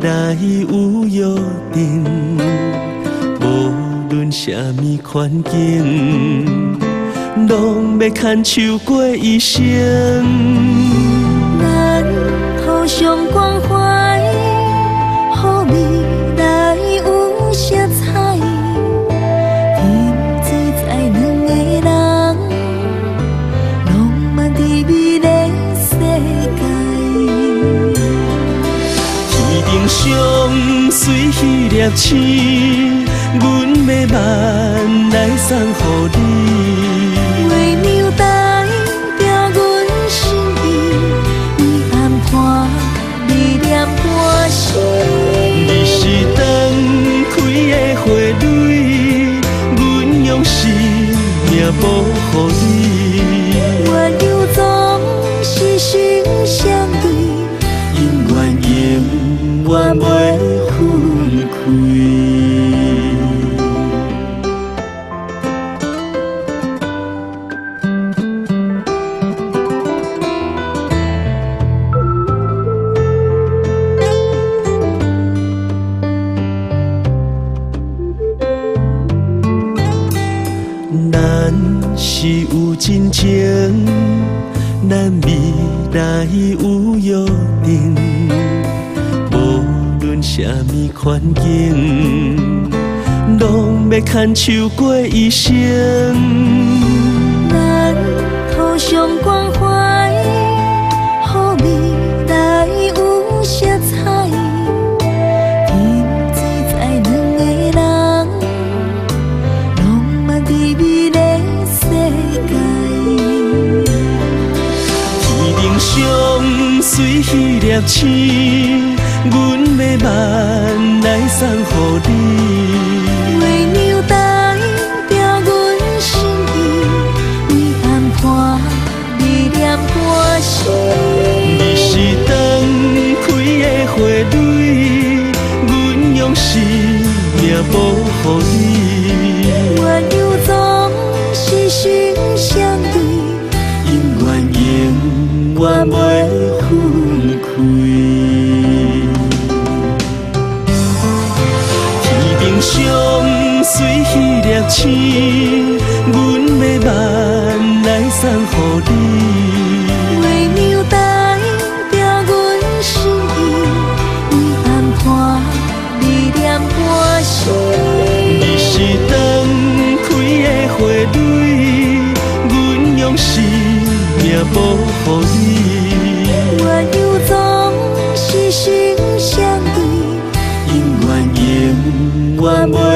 来有约定，无论什么环境，拢要牵手过一生。咱互相关怀，互未来有色彩。天作在两个人，浪漫在美丽世界。天顶上水迄粒星，阮要慢来送乎你。 你是放开的花蕊，阮用生命保护你。愿有总是心相对，永远袂分开。 真情，咱未来有约定。无论什么环境，拢要牵手过一生。咱互相关怀，互未来有色彩。天作在两个人，浪漫在美丽。 上水迄粒星，阮要慢来送乎你。月亮代表阮心意，为暗看你念我心。你是放开的花蕊，阮用生命保护你。月亮总是心相对，永远袂分开。天顶上水迄粒星，阮要慢来送乎你。月亮代表阮心意，为暗看你念我心。你是放开的花蕊，阮用生命保护你。 我。